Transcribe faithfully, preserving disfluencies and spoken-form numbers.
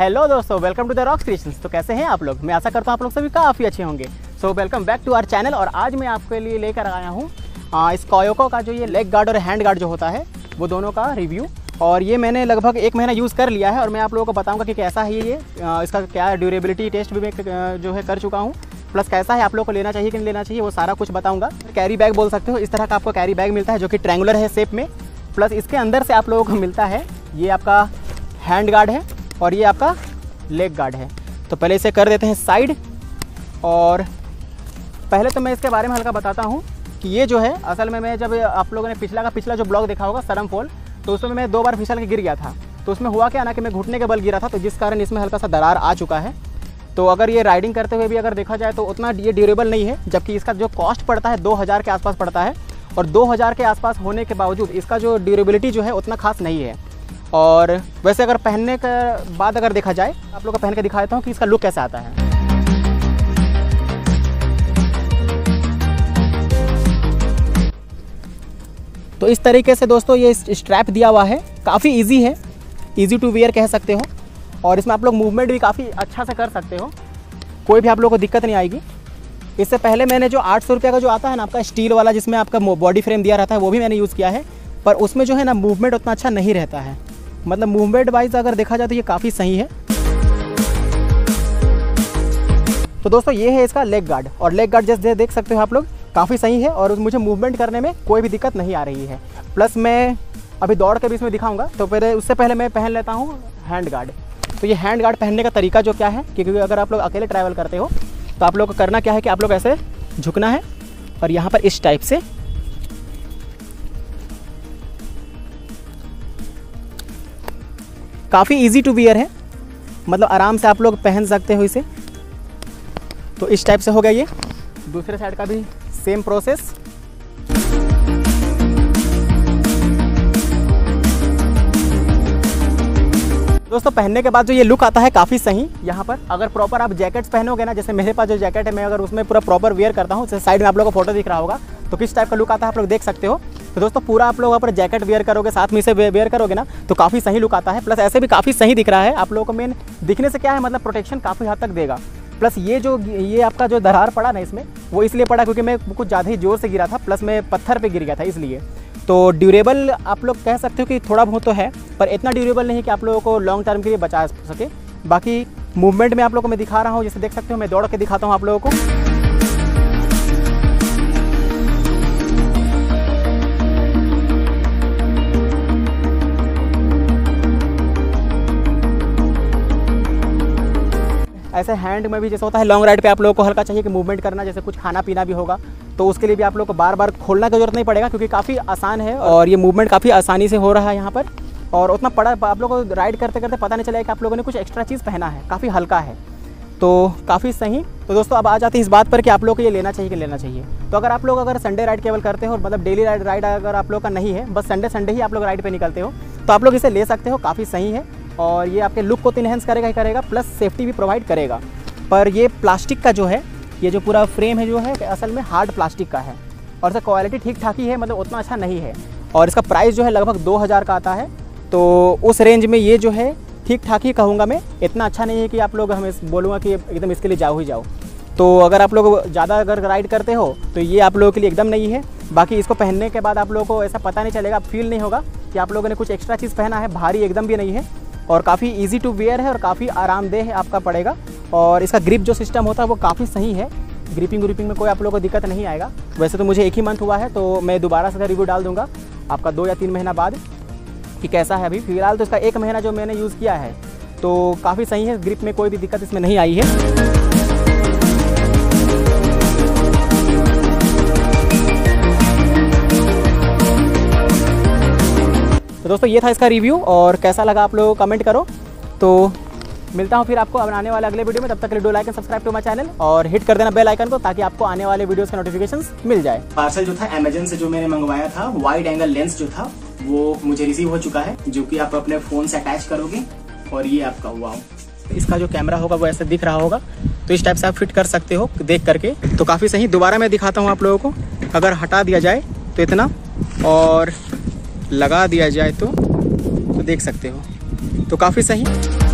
Hello दोस्तों, welcome to the rock creations. तो कैसे हैं आप लोग? मैं आशा करता हूँ आप लोग सभी काफ़ी अच्छे होंगे। So welcome back to our channel. और आज मैं आपके लिए लेकर आया हूँ स्कॉयोको का जो ये लेग गार्ड और हैंड गार्ड जो होता है वो दोनों का रिव्यू। और ये मैंने लगभग एक महीना यूज़ कर लिया है और मैं आप लोगों को बताऊँगा कि कैसा है ये, इसका क्या ड्यूरेबिलिटी टेस्ट भी मैं जो है कर चुका हूँ, प्लस कैसा है, आप लोगों को लेना चाहिए कि नहीं लेना चाहिए, वो सारा कुछ बताऊँगा। कैरी बैग बोल सकते हो, इस तरह का आपको कैरी बैग मिलता है जो कि ट्रायंगुलर है शेप में। प्लस इसके अंदर से आप लोगों को मिलता है ये आपका हैंड गार्ड है और ये आपका लेग गार्ड है। तो पहले इसे कर देते हैं साइड। और पहले तो मैं इसके बारे में हल्का बताता हूँ कि ये जो है असल में मैं जब आप लोगों ने पिछला का पिछला जो ब्लॉग देखा होगा सरमफोल, तो उसमें मैं दो बार फिसल के गिर गया था। तो उसमें हुआ क्या ना कि मैं घुटने के बल गिरा था, तो जिस कारण इसमें हल्का सा दरार आ चुका है। तो अगर ये राइडिंग करते हुए भी अगर देखा जाए तो उतना ये ड्यूरेबल नहीं है, जबकि इसका जो कॉस्ट पड़ता है दो हज़ार के आसपास पड़ता है। और दो हज़ार के आसपास होने के बावजूद इसका जो ड्यूरेबिलिटी जो है उतना खास नहीं है। और वैसे अगर पहनने के बाद अगर देखा जाए, आप लोगों को पहन के दिखा देता हूँ कि इसका लुक कैसा आता है। तो इस तरीके से दोस्तों ये स्ट्रैप दिया हुआ है, काफ़ी इजी है, इजी टू वेयर कह सकते हो। और इसमें आप लोग मूवमेंट भी काफ़ी अच्छा से कर सकते हो, कोई भी आप लोगों को दिक्कत नहीं आएगी। इससे पहले मैंने जो आठ सौ रुपये का जो आता है ना आपका स्टील वाला, जिसमें आपका बॉडी फ्रेम दिया रहता है, वो भी मैंने यूज़ किया है, पर उसमें जो है ना मूवमेंट उतना अच्छा नहीं रहता है। मतलब मूवमेंट वाइज अगर देखा जाए तो ये काफ़ी सही है। तो दोस्तों ये है इसका लेग गार्ड। और लेग गार्ड जैसे देख सकते हो आप लोग काफ़ी सही है और मुझे मूवमेंट करने में कोई भी दिक्कत नहीं आ रही है। प्लस मैं अभी दौड़ के भी इसमें दिखाऊंगा, तो पहले उससे पहले मैं पहन लेता हूँ हैंड गार्ड। तो ये हैंड गार्ड पहनने का तरीका जो क्या है, क्योंकि अगर आप लोग अकेले ट्रैवल करते हो तो आप लोग को करना क्या है कि आप लोग ऐसे झुकना है और यहाँ पर इस टाइप से काफ़ी इजी टू वियर है, मतलब आराम से आप लोग पहन सकते हो इसे। तो इस टाइप से हो गया ये। दूसरे साइड का भी सेम प्रोसेस। दोस्तों पहनने के बाद जो ये लुक आता है काफ़ी सही। यहाँ पर अगर प्रॉपर आप जैकेट्स पहनोगे ना, जैसे मेरे पास जो जैकेट है मैं अगर उसमें पूरा प्रॉपर वेयर करता हूँ, जैसे साइड में आप लोगों को फोटो दिख रहा होगा, तो किस टाइप का लुक आता है आप लोग देख सकते हो। तो दोस्तों पूरा आप लोग पर जैकेट वेयर करोगे, साथ में इसे वेयर करोगे ना, तो काफ़ी सही लुक आता है। प्लस ऐसे भी काफ़ी सही दिख रहा है आप लोगों को। मेन दिखने से क्या है, मतलब प्रोटेक्शन काफ़ी हद तक देगा। प्लस ये जो ये आपका जो दरार पड़ा ना इसमें, वो इसलिए पड़ा क्योंकि मैं कुछ ज़्यादा ही ज़ोर से गिरा था, प्लस मैं पत्थर पे गिर गया था, इसलिए। तो ड्यूरेबल आप लोग कह सकते हो कि थोड़ा बहुत तो है, पर इतना ड्यूरेबल नहीं कि आप लोगों को लॉन्ग टर्म के लिए बचा सके। बाकी मूवमेंट में आप लोगों को मैं दिखा रहा हूँ, जैसे देख सकते हो मैं दौड़ के दिखाता हूँ आप लोगों को। ऐसे हैंड में भी जैसे होता है लॉन्ग राइड पे आप लोगों को हल्का चाहिए कि मूवमेंट करना, जैसे कुछ खाना पीना भी होगा तो उसके लिए भी आप लोगों को बार बार खोलना की जरूरत नहीं पड़ेगा, क्योंकि काफ़ी आसान है और ये मूवमेंट काफ़ी आसानी से हो रहा है यहाँ पर। और उतना पड़ा आप लोगों को राइड करते करते पता नहीं चलेगा कि आप लोगों ने कुछ एक्स्ट्रा चीज़ पहना है, काफ़ी हल्का है, तो काफ़ी सही। तो दोस्तों अब आ जाते हैं इस बात पर कि आप लोगों को ये लेना चाहिए कि लेना चाहिए। तो अगर आप लोग अगर संडे राइड केवल करते हो, मतलब डेली राइड राइड अगर आप लोग का नहीं है, बस संडे संडे ही आप लोग राइड पर निकलते हो, तो आप लोग इसे ले सकते हो, काफ़ी सही है। और ये आपके लुक को तो इन्हेंस करेगा ही करेगा, प्लस सेफ्टी भी प्रोवाइड करेगा। पर ये प्लास्टिक का जो है, ये जो पूरा फ्रेम है जो है असल में हार्ड प्लास्टिक का है और इसका क्वालिटी ठीक ठाक ही है, मतलब उतना अच्छा नहीं है। और इसका प्राइस जो है लगभग दो हज़ार का आता है, तो उस रेंज में ये जो है ठीक ठाक ही कहूँगा मैं, इतना अच्छा नहीं है कि आप लोग हमें बोलूँगा कि एकदम इसके लिए जाओ ही जाओ। तो अगर आप लोग ज़्यादा अगर राइड करते हो तो ये आप लोगों के लिए एकदम नहीं है। बाकी इसको पहनने के बाद आप लोगों को ऐसा पता नहीं चलेगा, फील नहीं होगा कि आप लोगों ने कुछ एक्स्ट्रा चीज़ पहना है, भारी एकदम भी नहीं है और काफ़ी इजी टू वेयर है और काफ़ी आरामदेह है आपका पड़ेगा। और इसका ग्रिप जो सिस्टम होता है वो काफ़ी सही है, ग्रिपिंग ग्रिपिंग में कोई आप लोगों को दिक्कत नहीं आएगा। वैसे तो मुझे एक ही मंथ हुआ है, तो मैं दोबारा से रिव्यू डाल दूंगा आपका दो या तीन महीना बाद कि कैसा है। अभी फ़िलहाल तो इसका एक महीना जो मैंने यूज़ किया है तो काफ़ी सही है, ग्रिप में कोई भी दिक्कत इसमें नहीं आई है। दोस्तों ये था इसका रिव्यू, और कैसा लगा आप लोग कमेंट करो। तो मिलता हूँ फिर आपको अब आने वाले अगले वीडियो में। तब तक के लिए do like and subscribe to my channel और हिट कर देना बेल आइकन को, ताकि आपको आने वाले वीडियोस का नोटिफिकेशंस मिल जाए। पार्सल जो था अमेजन से जो मैंने मंगवाया था, वाइड एंगल लेंस जो था वो मुझे रिसीव हो चुका है, जो कि आप अपने फ़ोन से अटैच करोगे और ये आपका हुआ। इसका जो कैमरा होगा वो ऐसे दिख रहा होगा, तो इस टाइप से आप फिट कर सकते हो देख करके, तो काफ़ी सही। दोबारा मैं दिखाता हूँ आप लोगों को, अगर हटा दिया जाए तो इतना और लगा दिया जाए तो, तो देख सकते हो, तो काफ़ी सही।